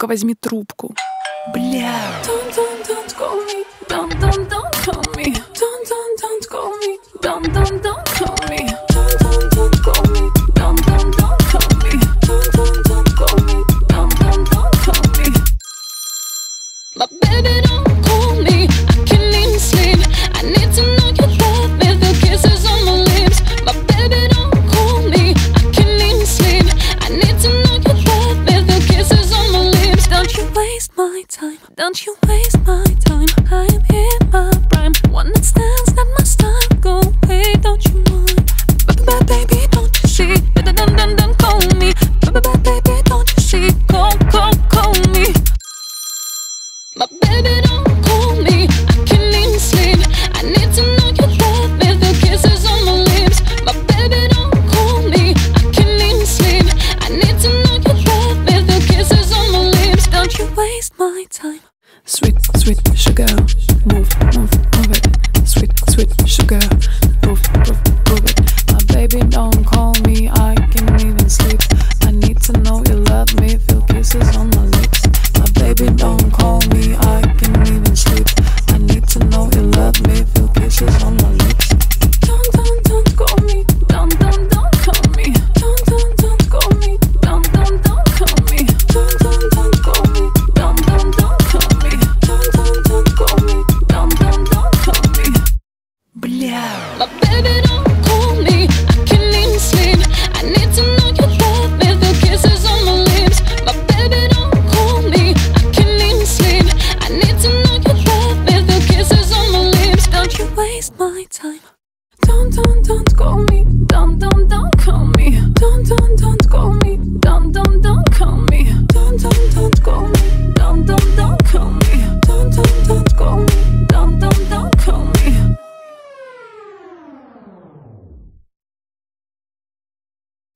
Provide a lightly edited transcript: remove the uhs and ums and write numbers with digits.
ну-ка возьми трубку. Бля. Don't you waste my time, I am in my prime. One that stands, not my style. Go away, don't you mind? Baby, don't you see? Don't call me. Baby, don't you see? Call me. My baby, don't call me. I can't even sleep. I need to know you love me. The kisses on my lips. My baby, don't call me. I can't even sleep. I need to know you love me. The kisses on my lips. Don't you waste my time. Sweet, sweet sugar, move, move, move it. Sweet, sweet sugar.